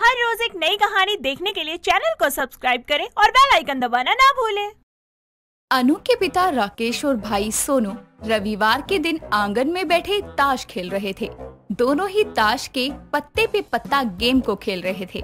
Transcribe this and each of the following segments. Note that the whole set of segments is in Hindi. हर रोज एक नई कहानी देखने के लिए चैनल को सब्सक्राइब करें और बेल आइकन दबाना ना भूलें। अनु के पिता राकेश और भाई सोनू रविवार के दिन आंगन में बैठे ताश खेल रहे थे। दोनों ही ताश के पत्ते पे पत्ता गेम को खेल रहे थे।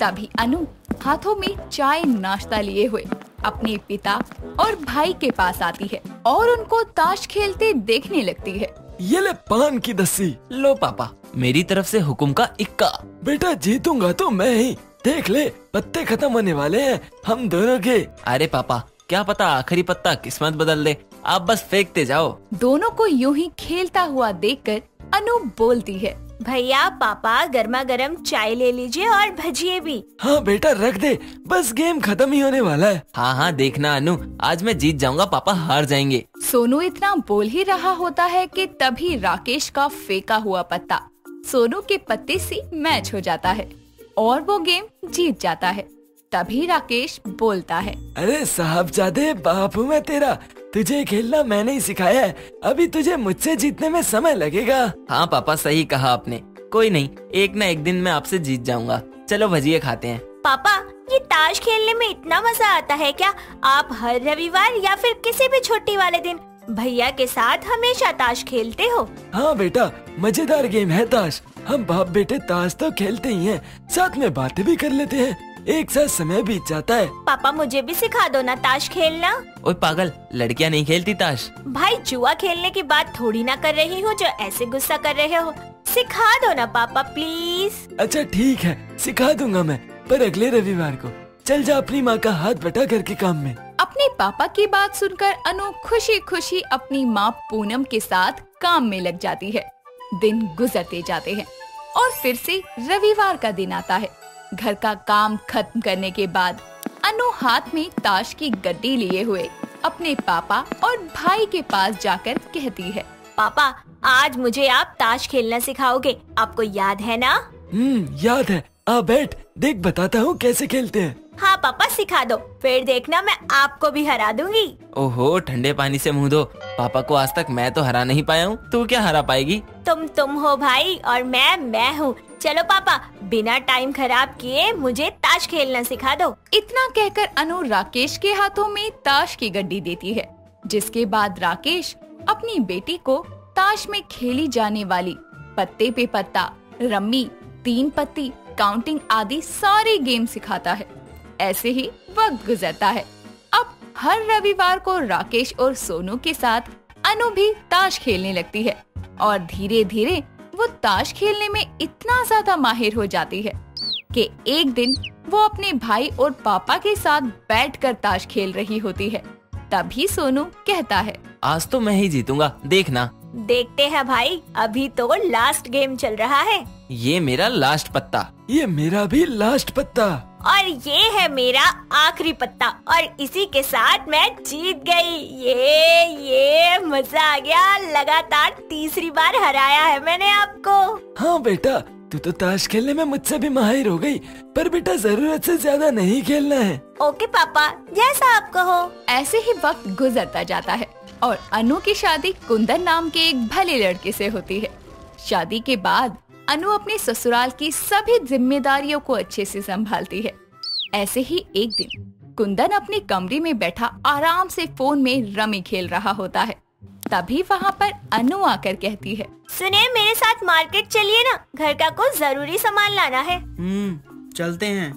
तभी अनु हाथों में चाय नाश्ता लिए हुए अपने पिता और भाई के पास आती है और उनको ताश खेलते देखने लगती है। ये ले पान की दस्सी। लो पापा, मेरी तरफ से हुकुम का इक्का। बेटा, जीतूंगा तो मैं ही, देख ले पत्ते खत्म होने वाले हैं हम दोनों के। अरे पापा, क्या पता आखिरी पत्ता किस्मत बदल दे, आप बस फेंकते जाओ। दोनों को यूं ही खेलता हुआ देखकर अनु बोलती है, भैया पापा गर्मा गर्म चाय ले लीजिए और भजिए भी। हाँ बेटा रख दे, बस गेम खत्म ही होने वाला है। हाँ हाँ देखना अनु, आज मैं जीत जाऊंगा, पापा हार जाएंगे। सोनू इतना बोल ही रहा होता है कि तभी राकेश का फेंका हुआ पत्ता सोनू के पत्ते से मैच हो जाता है और वो गेम जीत जाता है। तभी राकेश बोलता है, अरे साहबजादे बापू मैं तेरा, तुझे खेलना मैंने ही सिखाया है, अभी तुझे मुझसे जीतने में समय लगेगा। हाँ पापा सही कहा आपने, कोई नहीं, एक ना एक दिन मैं आपसे जीत जाऊंगा। चलो भजिए खाते हैं। पापा, ये ताश खेलने में इतना मजा आता है क्या? आप हर रविवार या फिर किसी भी छुट्टी वाले दिन भैया के साथ हमेशा ताश खेलते हो? हाँ बेटा, मजेदार गेम है ताश। हम बाप बेटे ताश तो खेलते ही है, साथ में बातें भी कर लेते हैं, एक साथ समय बीत जाता है। पापा मुझे भी सिखा दो ना ताश खेलना। ओए पागल, लड़कियां नहीं खेलती ताश। भाई जुआ खेलने की बात थोड़ी ना कर रही हूँ जो ऐसे गुस्सा कर रहे हो, सिखा दो ना पापा प्लीज। अच्छा ठीक है, सिखा दूंगा मैं, पर अगले रविवार को। चल जा अपनी माँ का हाथ बटा करके काम में। अपने पापा की बात सुनकर अनु खुशी खुशी अपनी माँ पूनम के साथ काम में लग जाती है। दिन गुजरते जाते हैं और फिर से रविवार का दिन आता है। घर का काम खत्म करने के बाद अनु हाथ में ताश की गड्डी लिए हुए अपने पापा और भाई के पास जाकर कहती है, पापा आज मुझे आप ताश खेलना सिखाओगे, आपको याद है ना? याद है। आ बैठ, देख बताता हूँ कैसे खेलते हैं। हाँ पापा सिखा दो, फिर देखना मैं आपको भी हरा दूंगी। ओहो, ठंडे पानी से मुँह धो, पापा को आज तक मैं तो हरा नहीं पाया हूँ, तू क्या हरा पाएगी? तुम हो भाई और मैं हूँ। चलो पापा, बिना टाइम खराब किए मुझे ताश खेलना सिखा दो। इतना कहकर अनु राकेश के हाथों में ताश की गड्डी देती है, जिसके बाद राकेश अपनी बेटी को ताश में खेली जाने वाली पत्ते पे पत्ता, रम्मी, तीन पत्ती, काउंटिंग आदि सारे गेम सिखाता है। ऐसे ही वक्त गुजरता है। अब हर रविवार को राकेश और सोनू के साथ अनु भी ताश खेलने लगती है और धीरे धीरे वो ताश खेलने में इतना ज्यादा माहिर हो जाती है कि एक दिन वो अपने भाई और पापा के साथ बैठकर ताश खेल रही होती है। तभी सोनू कहता है, आज तो मैं ही जीतूंगा, देखना। देखते हैं भाई, अभी तो लास्ट गेम चल रहा है। ये मेरा लास्ट पत्ता। ये मेरा भी लास्ट पत्ता। और ये है मेरा आखिरी पत्ता, और इसी के साथ मैं जीत गई। ये मजा आ गया, लगातार तीसरी बार हराया है मैंने आपको। हाँ बेटा, तू तो ताश खेलने में मुझसे भी माहिर हो गई, पर बेटा जरूरत से ज्यादा नहीं खेलना है। ओके पापा, जैसा आप कहो। ऐसे ही वक्त गुजरता जाता है और अनु की शादी कुंदन नाम के एक भले लड़के से होती है। शादी के बाद अनु अपने ससुराल की सभी जिम्मेदारियों को अच्छे से संभालती है। ऐसे ही एक दिन कुंदन अपने कमरे में बैठा आराम से फोन में रमी खेल रहा होता है। तभी वहाँ पर अनु आकर कहती है, सुने मेरे साथ मार्केट चलिए ना, घर का कुछ जरूरी सामान लाना है। चलते हैं,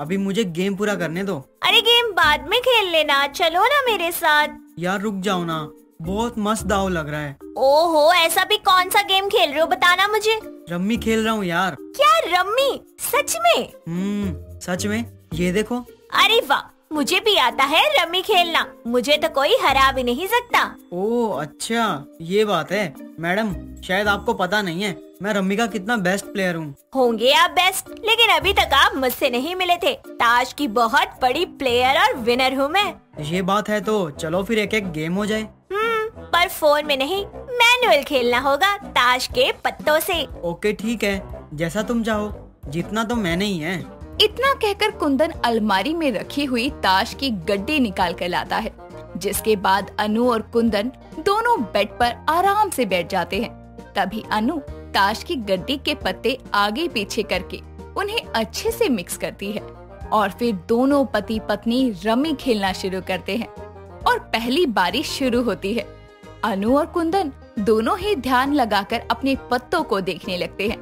अभी मुझे गेम पूरा करने दो। अरे गेम बाद में खेल लेना, चलो ना मेरे साथ। यार रुक जाओ ना, बहुत मस्त दाव लग रहा है। ओहो, ऐसा भी कौन सा गेम खेल रहे हो बताना मुझे। रम्मी खेल रहा हूँ यार। क्या रम्मी? सच में? सच में, ये देखो। अरे वाह, मुझे भी आता है रम्मी खेलना, मुझे तो कोई हरा भी नहीं सकता। ओह अच्छा, ये बात है। मैडम शायद आपको पता नहीं है, मैं रम्मी का कितना बेस्ट प्लेयर हूँ। होंगे आप बेस्ट, लेकिन अभी तक आप मुझसे नहीं मिले थे। ताश की बहुत बड़ी प्लेयर और विनर हूँ मैं। ये बात है तो चलो फिर एक एक गेम हो जाए। पर फोन में नहीं, मैनुअल खेलना होगा, ताश के पत्तों से। ओके ठीक है, जैसा तुम चाहो, जितना तो मैंने ही है। इतना कहकर कुंदन अलमारी में रखी हुई ताश की गड्डी निकाल कर लाता है, जिसके बाद अनु और कुंदन दोनों बेड पर आराम से बैठ जाते हैं। तभी अनु ताश की गड्डी के पत्ते आगे पीछे करके उन्हें अच्छे से मिक्स करती है और फिर दोनों पति पत्नी रमी खेलना शुरू करते हैं और पहली बारिश शुरू होती है। अनु और कुंदन दोनों ही ध्यान लगाकर अपने पत्तों को देखने लगते हैं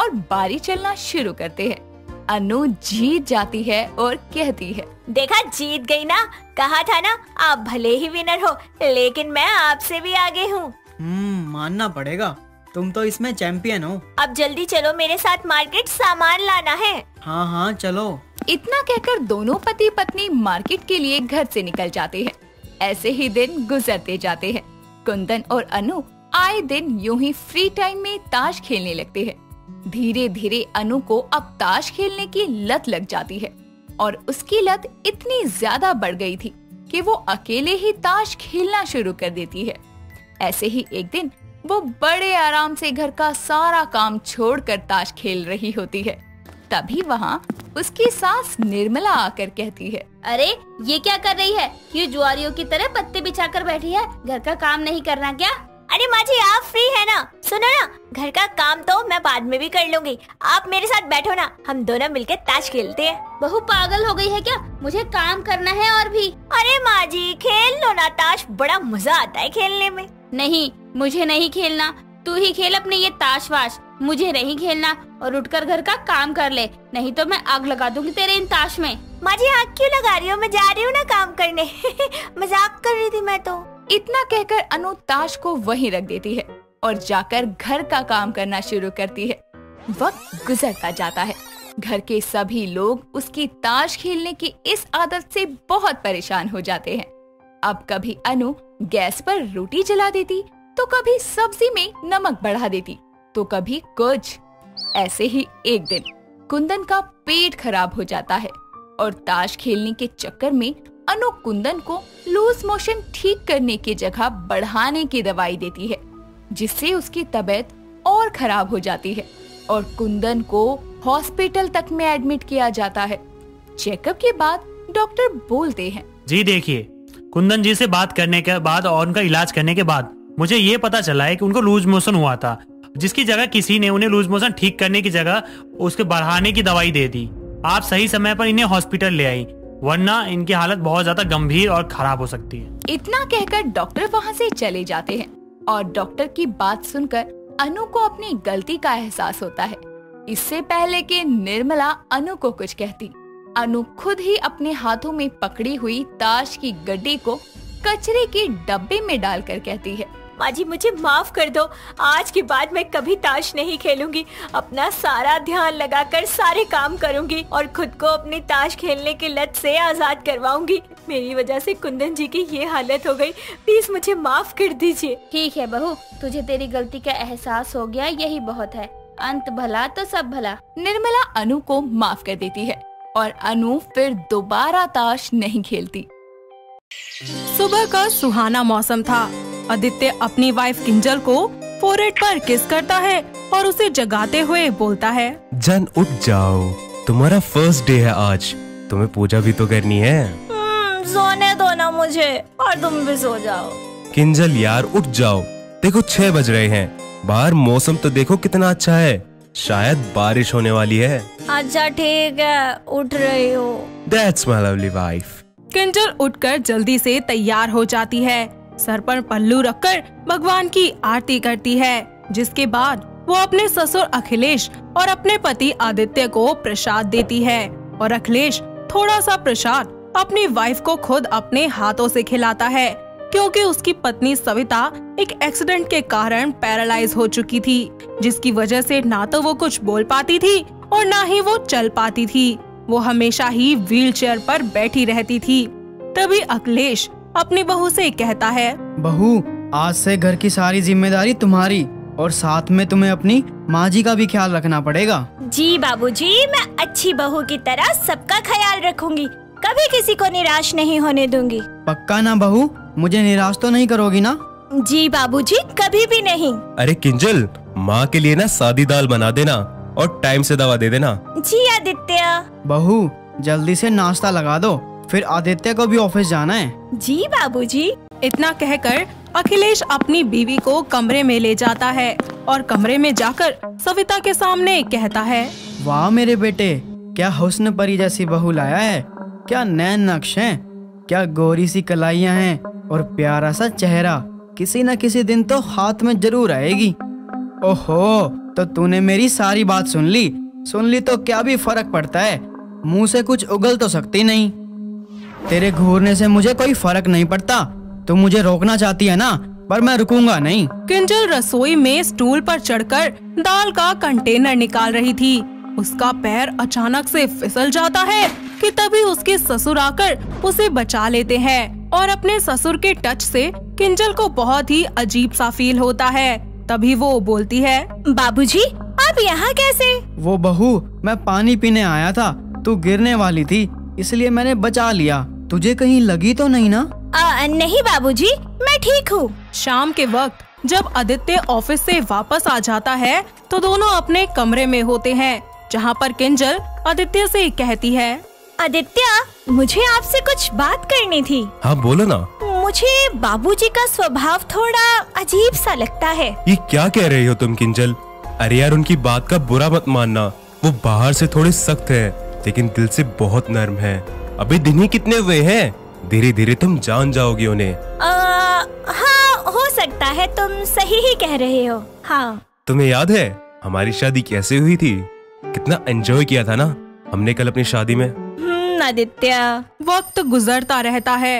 और बारी चलना शुरू करते हैं। अनु जीत जाती है और कहती है, देखा जीत गई ना, कहा था ना आप भले ही विनर हो लेकिन मैं आपसे भी आगे हूँ। मानना पड़ेगा, तुम तो इसमें चैंपियन हो। अब जल्दी चलो मेरे साथ मार्केट सामान लाना है। हाँ हाँ चलो। इतना कहकर दोनों पति पत्नी मार्केट के लिए घर से निकल जाते हैं। ऐसे ही दिन गुजरते जाते हैं। कुंदन और अनु आए दिन यूं ही फ्री टाइम में ताश खेलने लगते हैं। धीरे धीरे अनु को अब ताश खेलने की लत लग जाती है और उसकी लत इतनी ज्यादा बढ़ गई थी कि वो अकेले ही ताश खेलना शुरू कर देती है। ऐसे ही एक दिन वो बड़े आराम से घर का सारा काम छोड़कर ताश खेल रही होती है। तभी वहाँ उसकी सास निर्मला आकर कहती है, अरे ये क्या कर रही है, ये जुआरियों की तरह पत्ते बिछाकर बैठी है, घर का काम नहीं करना क्या? अरे माँ जी आप फ्री है ना, सुनो ना घर का काम तो मैं बाद में भी कर लूँगी, आप मेरे साथ बैठो ना, हम दोनों मिलकर ताश खेलते हैं। बहू पागल हो गई है क्या, मुझे काम करना है और भी। अरे माँ जी खेल लो ना ताश, बड़ा मजा आता है खेलने में। नहीं मुझे नहीं खेलना, तू ही खेल अपने ये ताश वाश, मुझे नहीं खेलना, और उठकर घर का काम कर ले, नहीं तो मैं आग लगा दूंगी तेरे इन ताश में। माँ जी आग क्यों लगा रही हो, मैं जा रही हूँ ना काम करने। मजाक कर रही थी मैं तो। इतना कहकर अनु ताश को वहीं रख देती है और जाकर घर का काम करना शुरू करती है। वक्त गुजरता जाता है। घर के सभी लोग उसकी ताश खेलने की इस आदत से बहुत परेशान हो जाते हैं। अब कभी अनु गैस पर रोटी जला देती तो कभी सब्जी में नमक बढ़ा देती तो कभी कुछ। ऐसे ही एक दिन कुंदन का पेट खराब हो जाता है और ताश खेलने के चक्कर में अनु कुंदन को लूज मोशन ठीक करने की जगह बढ़ाने की दवाई देती है, जिससे उसकी तबीयत और खराब हो जाती है और कुंदन को हॉस्पिटल तक में एडमिट किया जाता है। चेकअप के बाद डॉक्टर बोलते हैं, जी देखिए कुंदन जी से बात करने के बाद और उनका इलाज करने के बाद मुझे ये पता चला है कि उनको लूज मोशन हुआ था, जिसकी जगह किसी ने उन्हें लूज मोशन ठीक करने की जगह उसके बढ़ाने की दवाई दे दी। आप सही समय पर इन्हें हॉस्पिटल ले आई, वरना इनकी हालत बहुत ज्यादा गंभीर और खराब हो सकती है। इतना कहकर डॉक्टर वहाँ से चले जाते हैं और डॉक्टर की बात सुनकर अनु को अपनी गलती का एहसास होता है। इससे पहले कि निर्मला अनु को कुछ कहती, अनु खुद ही अपने हाथों में पकड़ी हुई ताश की गड्डी को कचरे के डब्बे में डालकर कहती है, माँ जी मुझे माफ कर दो, आज के बाद मैं कभी ताश नहीं खेलूंगी, अपना सारा ध्यान लगाकर सारे काम करूंगी और खुद को अपनी ताश खेलने की लत से आजाद करवाऊंगी। मेरी वजह से कुंदन जी की ये हालत हो गई, प्लीज मुझे माफ कर दीजिए। ठीक है बहू, तुझे तेरी गलती का एहसास हो गया, यही बहुत है, अंत भला तो सब भला। निर्मला अनु को माफ कर देती है और अनु फिर दोबारा ताश नहीं खेलती। सुबह का सुहाना मौसम था। आदित्य अपनी वाइफ किंजल को फोरहेड पर किस करता है और उसे जगाते हुए बोलता है, जन उठ जाओ, तुम्हारा फर्स्ट डे है आज, तुम्हें पूजा भी तो करनी है। सोने दो ना मुझे और तुम भी सो जाओ। किंजल यार उठ जाओ, देखो 6 बज रहे हैं, बाहर मौसम तो देखो कितना अच्छा है, शायद बारिश होने वाली है। अच्छा ठीक है उठ रही हूँ। That's my lovely wife। Kinjal उठकर जल्दी से तैयार हो जाती है, सर पर पल्लू रखकर भगवान की आरती करती है, जिसके बाद वो अपने ससुर अखिलेश और अपने पति आदित्य को प्रसाद देती है और अखिलेश थोड़ा सा प्रसाद अपनी वाइफ को खुद अपने हाथों से खिलाता है, क्योंकि उसकी पत्नी सविता एक एक्सीडेंट के कारण पैरालाइज हो चुकी थी, जिसकी वजह से ना तो वो कुछ बोल पाती थी और ना ही वो चल पाती थी, वो हमेशा ही व्हीलचेयर पर बैठी रहती थी। तभी अखिलेश अपनी बहू से कहता है, बहू आज से घर की सारी जिम्मेदारी तुम्हारी और साथ में तुम्हें अपनी माँ जी का भी ख्याल रखना पड़ेगा। जी बाबूजी, मैं अच्छी बहू की तरह सबका ख्याल रखूंगी, कभी किसी को निराश नहीं होने दूंगी। पक्का ना बहू, मुझे निराश तो नहीं करोगी ना? जी बाबूजी, कभी भी नहीं। अरे किंजल, माँ के लिए ना सादी दाल बना देना और टाइम से दवा दे देना। जी आदित्य। बहू जल्दी से नाश्ता लगा दो, फिर आदित्य को भी ऑफिस जाना है। जी बाबूजी। इतना कहकर अखिलेश अपनी बीवी को कमरे में ले जाता है और कमरे में जाकर सविता के सामने कहता है, वाह मेरे बेटे, क्या हुस्न परी जैसी बहू लाया है, क्या नैन नक्श हैं, क्या गोरी सी कलाइयां हैं और प्यारा सा चेहरा, किसी न किसी दिन तो हाथ में जरूर आएगी। ओहो, तो तूने मेरी सारी बात सुन ली तो क्या भी फर्क पड़ता है, मुंह से कुछ उगल तो सकती नहीं। तेरे घूरने से मुझे कोई फर्क नहीं पड़ता, तू मुझे रोकना चाहती है ना, पर मैं रुकूंगा नहीं। किंजल रसोई में स्टूल पर चढ़कर दाल का कंटेनर निकाल रही थी, उसका पैर अचानक से फिसल जाता है कि तभी उसके ससुर आकर उसे बचा लेते हैं और अपने ससुर के टच से किंजल को बहुत ही अजीब सा फील होता है। तभी वो बोलती है, बाबूजी आप यहाँ कैसे? वो बहू, मैं पानी पीने आया था, तू गिरने वाली थी इसलिए मैंने बचा लिया, तुझे कहीं लगी तो नहीं ना? नहीं बाबूजी, मैं ठीक हूँ। शाम के वक्त जब आदित्य ऑफिस से वापस आ जाता है तो दोनों अपने कमरे में होते हैं, जहाँ पर किंजल आदित्य से कहती है, आदित्य मुझे आपसे कुछ बात करनी थी। हाँ बोलो ना। मुझे बाबूजी का स्वभाव थोड़ा अजीब सा लगता है। ये क्या कह रही हो तुम किंजल? अरे यार, उनकी बात का बुरा मत मानना, वो बाहर से थोड़े सख्त है लेकिन दिल से बहुत नर्म है। अभी दिन ही कितने हुए हैं, धीरे धीरे तुम जान जाओगी उन्हें। हाँ हो सकता है, तुम सही ही कह रहे हो। हाँ, तुम्हें याद है हमारी शादी कैसे हुई थी? कितना एंजॉय किया था ना हमने कल अपनी शादी में। आदित्य, वक्त गुजरता रहता है।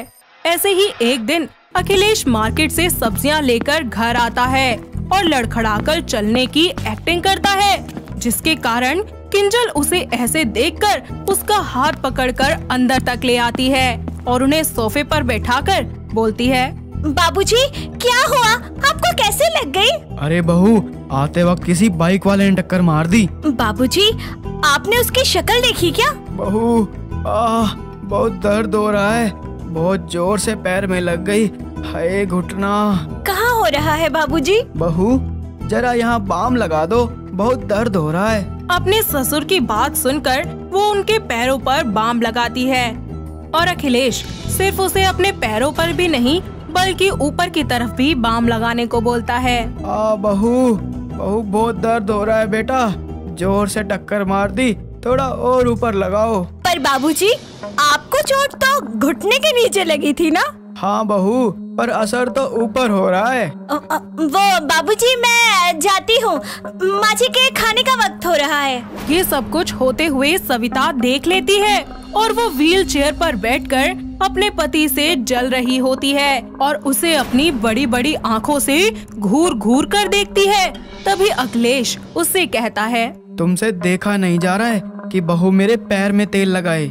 ऐसे ही एक दिन अखिलेश मार्केट से सब्जियां लेकर घर आता है और लड़खड़ाकर चलने की एक्टिंग करता है, जिसके कारण किंजल उसे ऐसे देखकर उसका हाथ पकड़कर अंदर तक ले आती है और उन्हें सोफे पर बैठाकर बोलती है, बाबूजी क्या हुआ, आपको कैसे लग गई? अरे बहू, आते वक्त किसी बाइक वाले ने टक्कर मार दी। बाबूजी आपने उसकी शक्ल देखी क्या? बहू बहुत दर्द हो रहा है, बहुत जोर से पैर में लग गई। हाय घुटना। कहाँ हो रहा है बाबूजी? बहू जरा यहाँ बाम लगा दो, बहुत दर्द हो रहा है। अपने ससुर की बात सुनकर वो उनके पैरों पर बाम लगाती है और अखिलेश सिर्फ उसे अपने पैरों पर भी नहीं बल्कि ऊपर की तरफ भी बाम लगाने को बोलता है। बहू बहुत दर्द हो रहा है बेटा, जोर से टक्कर मार दी, थोड़ा और ऊपर लगाओ। पर बाबूजी आपको चोट तो घुटने के नीचे लगी थी ना? हाँ बहू, पर असर तो ऊपर हो रहा है। वो बाबूजी मैं जाती हूँ, माजी के खाने का वक्त हो रहा है। ये सब कुछ होते हुए सविता देख लेती है और वो व्हील चेयर पर बैठकर अपने पति से जल रही होती है और उसे अपनी बड़ी बड़ी आँखों से घूर घूर कर देखती है। तभी अखिलेश उससे कहता है, तुमसे देखा नहीं जा रहा है कि बहू मेरे पैर में तेल लगाए?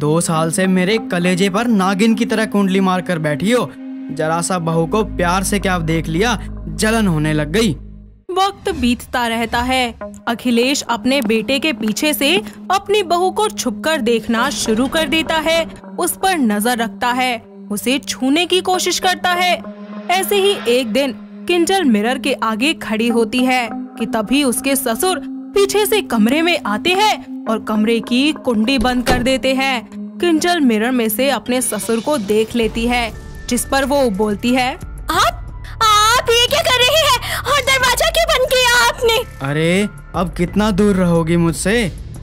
2 साल से मेरे कलेजे पर नागिन की तरह कुंडली मार कर बैठी हो, जरा सा बहू को प्यार से क्या देख लिया, जलन होने लग गई। वक्त बीतता रहता है। अखिलेश अपने बेटे के पीछे से अपनी बहू को छुपकर देखना शुरू कर देता है, उस पर नजर रखता है, उसे छूने की कोशिश करता है। ऐसे ही एक दिन किंजल मिरर के आगे खड़ी होती है कि तभी उसके ससुर पीछे से कमरे में आते हैं और कमरे की कुंडी बंद कर देते हैं। किंजल मिरर में से अपने ससुर को देख लेती है, जिस पर वो बोलती है, आप ये क्या कर रहे हैं और दरवाजा क्यों बंद किया आपने? अरे अब कितना दूर रहोगी मुझसे,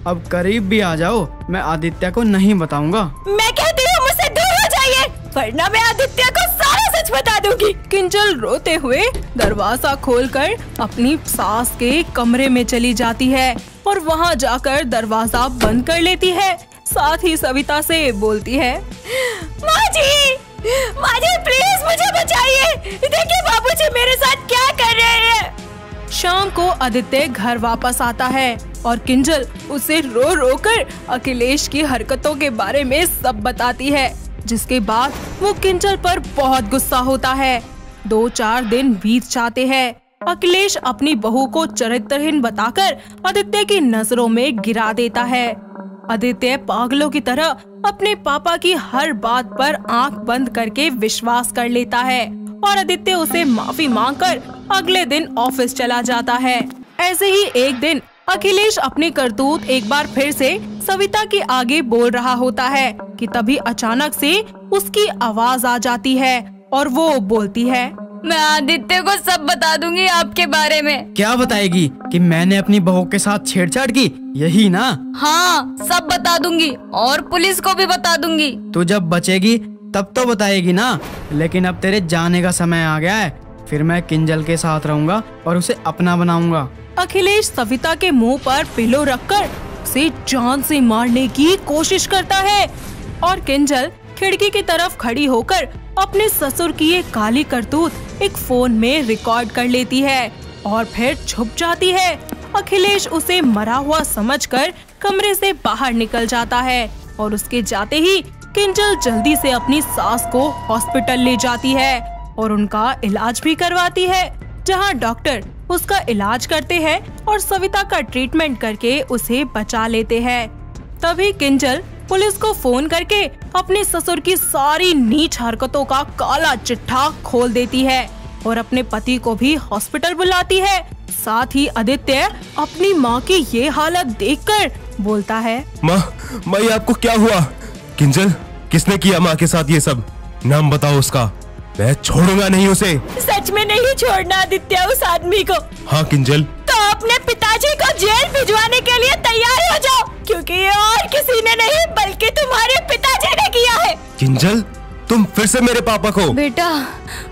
अब करीब भी आ जाओ, मैं आदित्य को नहीं बताऊंगा। मैं कहती हूँ मुझसे दूर हो जाइए, वरना मैं आदित्य को सारा सच बता दूंगी। किंजल रोते हुए दरवाजा खोलकर अपनी सास के कमरे में चली जाती है और वहां जाकर दरवाजा बंद कर लेती है। साथ ही सविता से बोलती है, माँ जी प्लीज मुझे बचाइए, देखिए बाबूजी मेरे साथ क्या कर रहे हैं। शाम को आदित्य घर वापस आता है और किंजल उसे रो रो कर अखिलेश की हरकतों के बारे में सब बताती है, जिसके बाद वो किंजल पर बहुत गुस्सा होता है। 2-4 दिन बीत जाते हैं। अखिलेश अपनी बहू को चरित्रहीन बताकर आदित्य की नजरों में गिरा देता है। आदित्य पागलों की तरह अपने पापा की हर बात पर आंख बंद करके विश्वास कर लेता है और आदित्य उसे माफी मांगकर अगले दिन ऑफिस चला जाता है। ऐसे ही एक दिन अखिलेश अपनी करतूत एक बार फिर से सविता के आगे बोल रहा होता है कि तभी अचानक से उसकी आवाज आ जाती है और वो बोलती है, मैं आदित्य को सब बता दूंगी आपके बारे में। क्या बताएगी? कि मैंने अपनी बहू के साथ छेड़छाड़ की, यही ना? हाँ, सब बता दूंगी और पुलिस को भी बता दूंगी। तू जब बचेगी तब तो बताएगी ना, लेकिन अब तेरे जाने का समय आ गया है। फिर मैं किंजल के साथ रहूंगा और उसे अपना बनाऊंगा। अखिलेश सविता के मुंह पर पिलो रखकर उसे जान से मारने की कोशिश करता है और किंजल खिड़की की तरफ खड़ी होकर अपने ससुर की ये काली करतूत एक फोन में रिकॉर्ड कर लेती है और फिर छुप जाती है। अखिलेश उसे मरा हुआ समझकर कमरे से बाहर निकल जाता है और उसके जाते ही किंजल जल्दी से अपनी सास को हॉस्पिटल ले जाती है और उनका इलाज भी करवाती है, जहां डॉक्टर उसका इलाज करते हैं और सविता का ट्रीटमेंट करके उसे बचा लेते हैं। तभी किंजल पुलिस को फोन करके अपने ससुर की सारी नीच हरकतों का काला चिट्ठा खोल देती है और अपने पति को भी हॉस्पिटल बुलाती है। साथ ही आदित्य अपनी माँ की ये हालत देखकर बोलता है, माँ माँ ये आपको क्या हुआ? किंजल, किसने किया माँ के साथ ये सब? नाम बताओ उसका, मैं छोड़ूंगा नहीं उसे। सच में नहीं छोड़ना आदित्य उस आदमी को। हाँ किंजल, तो अपने पिताजी को जेल भिजवाने के लिए तैयार हो जाओ, क्योंकि ये और किसी ने नहीं बल्कि तुम्हारे पिताजी ने किया है। किंजल, तुम फिर से मेरे पापा को। बेटा,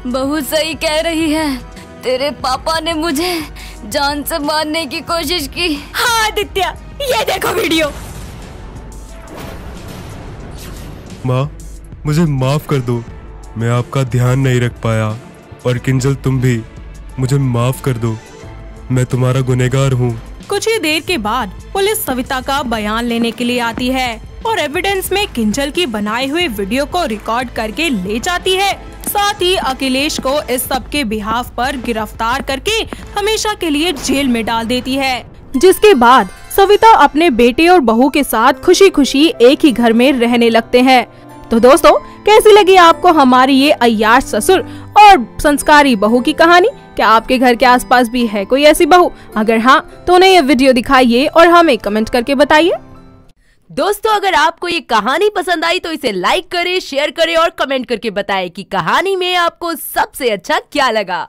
बहू सही कह रही है, तेरे पापा ने मुझे जान से मारने की कोशिश की। हाँ आदित्य, ये देखो वीडियो। माँ, मुझे माफ कर दो, मैं आपका ध्यान नहीं रख पाया। और किंजल, तुम भी मुझे माफ कर दो, मैं तुम्हारा गुनहगार हूँ। कुछ ही देर के बाद पुलिस सविता का बयान लेने के लिए आती है और एविडेंस में किंजल की बनाए हुए वीडियो को रिकॉर्ड करके ले जाती है। साथ ही अखिलेश को इस सब के बिहाफ पर गिरफ्तार करके हमेशा के लिए जेल में डाल देती है, जिसके बाद सविता अपने बेटे और बहू के साथ खुशी खुशी एक ही घर में रहने लगते हैं। तो दोस्तों, कैसी लगी आपको हमारी ये अय्याश ससुर और संस्कारी बहू की कहानी? क्या आपके घर के आसपास भी है कोई ऐसी बहू? अगर हाँ, तो उन्हें ये वीडियो दिखाइए और हमें कमेंट करके बताइए। दोस्तों, अगर आपको ये कहानी पसंद आई तो इसे लाइक करें, शेयर करें और कमेंट करके बताएं कि कहानी में आपको सबसे अच्छा क्या लगा।